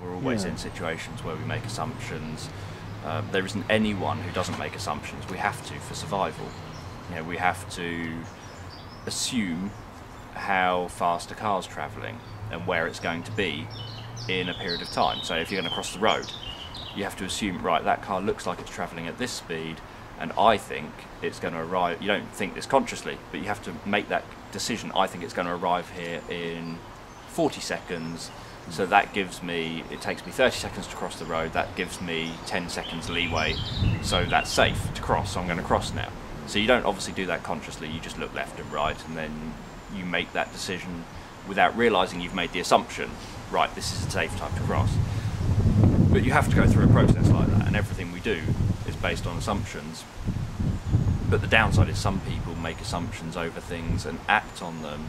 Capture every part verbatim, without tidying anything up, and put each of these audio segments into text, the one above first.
We're always yeah. in situations where we make assumptions. Uh, there isn't anyone who doesn't make assumptions. We have to for survival. You know, we have to assume how fast a car's travelling and where it's going to be in a period of time. So if you're going to cross the road, you have to assume, right, that car looks like it's travelling at this speed, and I think it's going to arrive. You don't think this consciously, but you have to make that decision. I think it's going to arrive here in forty seconds, so that gives me, it takes me thirty seconds to cross the road, that gives me ten seconds leeway, so that's safe to cross, so I'm going to cross now. So you don't obviously do that consciously, you just look left and right, and then you make that decision without realising you've made the assumption, right, this is a safe time to cross. But you have to go through a process like that, and everything we do is based on assumptions. But the downside is some people make assumptions over things and act on them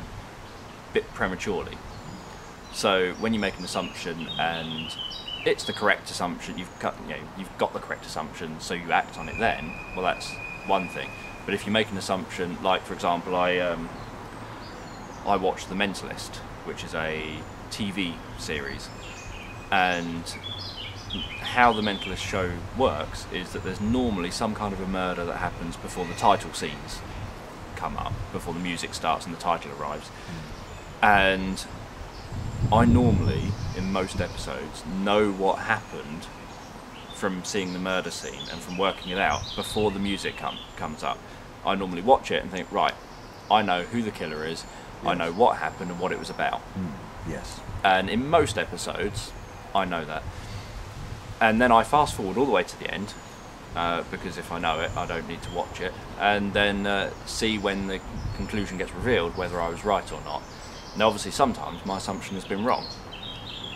a bit prematurely. So when you make an assumption and it's the correct assumption, you've got, you know, you've got the correct assumption, so you act on it then, well, that's one thing. But if you make an assumption, like, for example, I, um, I watched The Mentalist, which is a T V series, and how The Mentalist show works is that there's normally some kind of a murder that happens before the title scenes come up, before the music starts and the title arrives. And I normally, in most episodes, know what happened from seeing the murder scene and from working it out before the music com comes up. I normally watch it and think, right, I know who the killer is, yes. I know what happened and what it was about. Mm. Yes. And in most episodes, I know that. And then I fast forward all the way to the end, uh, because if I know it, I don't need to watch it, and then uh, see when the conclusion gets revealed, whether I was right or not. Now obviously sometimes my assumption has been wrong,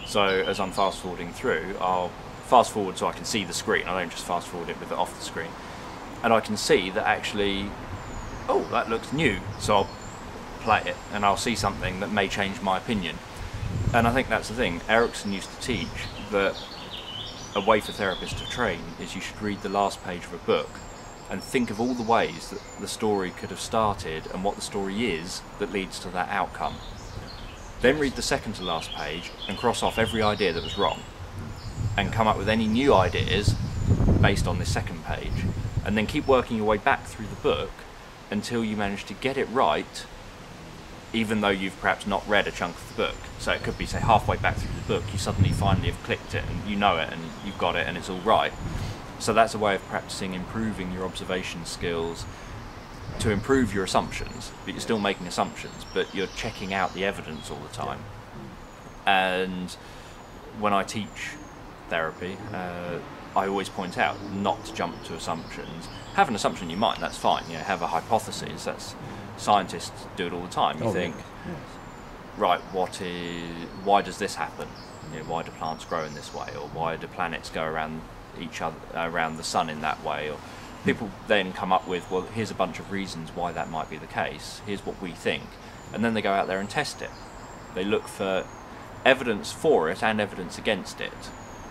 so as I'm fast forwarding through, I'll fast forward so I can see the screen. I don't just fast forward it with it off the screen, and I can see that actually, oh, that looks new, so I'll play it and I'll see something that may change my opinion. And I think that's the thing. Erickson used to teach that a way for therapists to train is you should read the last page of a book and think of all the ways that the story could have started and what the story is that leads to that outcome. Then read the second to last page and cross off every idea that was wrong and come up with any new ideas based on this second page, and then keep working your way back through the book until you manage to get it right, even though you've perhaps not read a chunk of the book. So it could be, say, halfway back through the book you suddenly finally have clicked it and you know it and you've got it and it's all right. So that's a way of practicing improving your observation skills to improve your assumptions, but you're still making assumptions, but you're checking out the evidence all the time. And when I teach therapy, uh, I always point out not to jump to assumptions. Have an assumption in your mind, that's fine. You know, have a hypothesis. That's, scientists do it all the time. You oh, think, yes. right? What is? Why does this happen? You know, why do plants grow in this way, or why do planets go around each other, around the sun in that way, or people then come up with, well, here's a bunch of reasons why that might be the case, here's what we think, and then they go out there and test it. They look for evidence for it and evidence against it,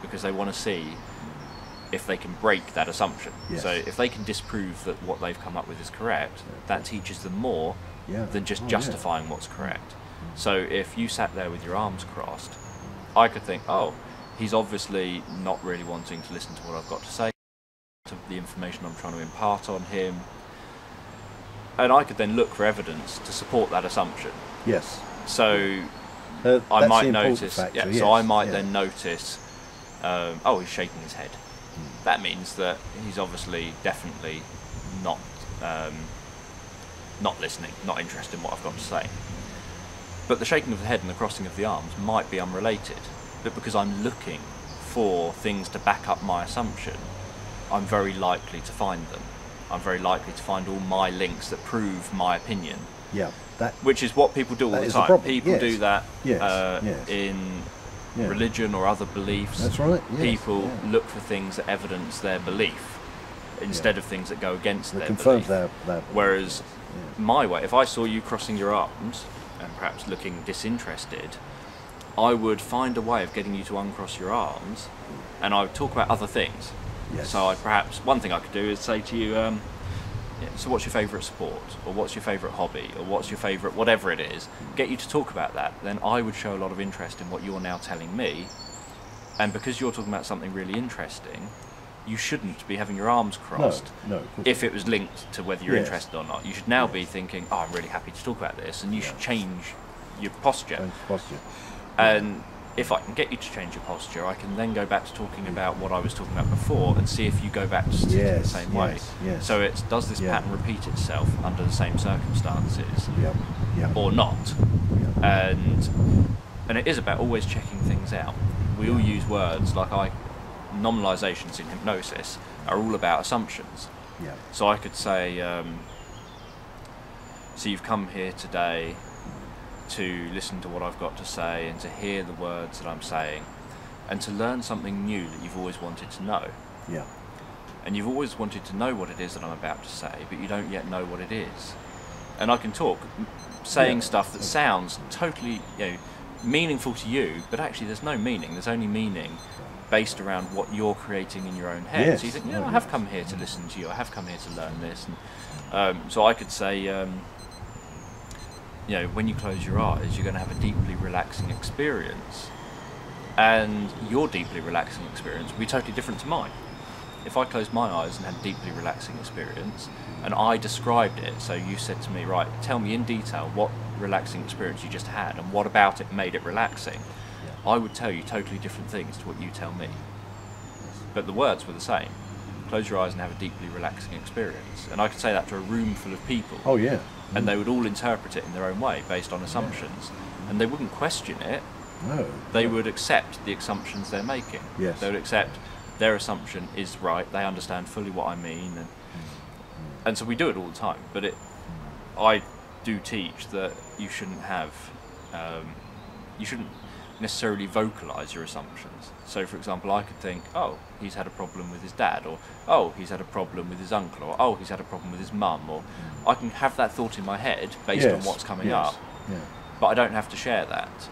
because they want to see if they can break that assumption. Yes. So if they can disprove that what they've come up with is correct, that teaches them more yeah. than just oh, justifying yeah. what's correct. So if you sat there with your arms crossed, I could think, oh, he's obviously not really wanting to listen to what I've got to say, to the information I'm trying to impart on him, and I could then look for evidence to support that assumption. Yes. So uh, I might notice. Factor, yeah. Yes. So I might yeah. then notice. Um, oh, he's shaking his head. Hmm. That means that he's obviously definitely not um, not listening, not interested in what I've got to say. But the shaking of the head and the crossing of the arms might be unrelated, but because I'm looking for things to back up my assumption, I'm very likely to find them. I'm very likely to find all my links that prove my opinion. Yeah, that, which is what people do all the time. People yes. do that yes. Uh, yes. in yeah. religion or other beliefs. That's right. Yes. People yeah. look for things that evidence their belief instead yeah. of things that go against they their belief. Their, their belief. Whereas yes. yeah. my way, if I saw you crossing your arms and perhaps looking disinterested, I would find a way of getting you to uncross your arms, and I would talk about other things. Yes. So I'd perhaps, one thing I could do is say to you, um, yeah, so what's your favourite sport, or what's your favourite hobby, or what's your favourite whatever it is, get you to talk about that. Then I would show a lot of interest in what you're now telling me, And because you're talking about something really interesting, you shouldn't be having your arms crossed. No, no, if it was linked to whether you're yes. interested or not. You should now yes. be thinking, oh, I'm really happy to talk about this, and you yes. should change your posture. Change posture. And yeah. if I can get you to change your posture, I can then go back to talking about what I was talking about before and see if you go back to yes, the same yes, way. Yes. So it's, does this yeah. pattern repeat itself under the same circumstances yeah, yeah. or not? Yeah. And, and it is about always checking things out. We yeah. all use words like I, nominalizations in hypnosis are all about assumptions. Yeah. So I could say, um, so you've come here today to listen to what I've got to say and to hear the words that I'm saying and to learn something new that you've always wanted to know. Yeah. And you've always wanted to know what it is that I'm about to say, but you don't yet know what it is. And I can talk saying yeah. stuff that sounds totally, you know, meaningful to you, but actually there's no meaning. There's only meaning based around what you're creating in your own head. Yes. So you think, you know, I have come here to listen to you. I have come here to learn this. And, um, so I could say, um, you know, when you close your eyes, you're going to have a deeply relaxing experience, and your deeply relaxing experience will be totally different to mine. If I closed my eyes and had a deeply relaxing experience, and I described it, so you said to me, right, tell me in detail what relaxing experience you just had, and what about it made it relaxing, yeah. I would tell you totally different things to what you tell me. But the words were the same. Close your eyes and have a deeply relaxing experience. And I could say that to a room full of people. Oh, yeah. And they would all interpret it in their own way based on assumptions, yeah. and they wouldn't question it. No, they no. would accept the assumptions they're making. Yes, they would accept their assumption is right. They understand fully what I mean, and and so we do it all the time. But it, I do teach that you shouldn't have, um, you shouldn't necessarily vocalize your assumptions. So, for example, I could think, oh, he's had a problem with his dad, or oh, he's had a problem with his uncle, or oh, he's had a problem with his mum, or I can have that thought in my head based yes, on what's coming yes, up, yeah. but I don't have to share that.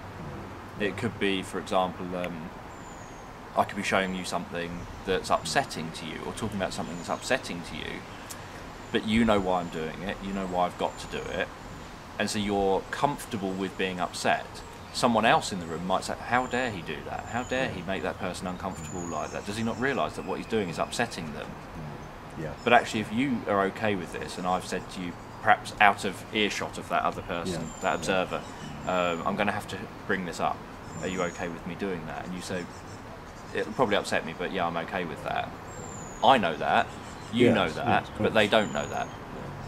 It could be, for example, um, I could be showing you something that's upsetting to you, or talking about something that's upsetting to you, but you know why I'm doing it, you know why I've got to do it, and so you're comfortable with being upset. Someone else in the room might say, how dare he do that? How dare yeah. he make that person uncomfortable like that? Does he not realise that what he's doing is upsetting them? Yeah. But actually, if you are okay with this, and I've said to you, perhaps out of earshot of that other person, yeah. that observer, yeah. um, I'm going to have to bring this up. Are you okay with me doing that? And you say, it'll probably upset me, but yeah, I'm okay with that. I know that, you yes, know that, yes, but they don't know that.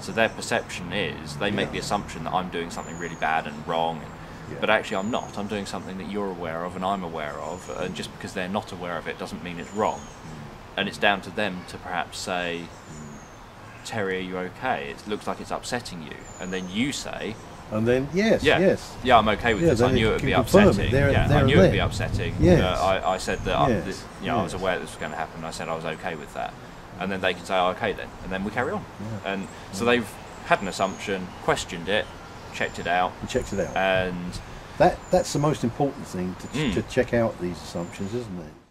So their perception is, they yeah. make the assumption that I'm doing something really bad and wrong, and yeah. but actually I'm not. I'm doing something that you're aware of and I'm aware of, and just because they're not aware of it doesn't mean it's wrong. Mm. And it's down to them to perhaps say, Terry, are you okay? It looks like it's upsetting you. And then you say... And then, yes, yeah, yes. Yeah, I'm okay with yeah, this. I knew it would be upsetting. There, yeah, there I knew it would be upsetting. Yes. Uh, I, I said that yes. I, this, you know, yes. I was aware this was going to happen. I said I was okay with that. And then they can say, oh, okay then. And then we carry on. Yeah. And yeah. so they've had an assumption, questioned it, checked it out. And checked it out. And that that's the most important thing, to, ch mm. to check out these assumptions, isn't it?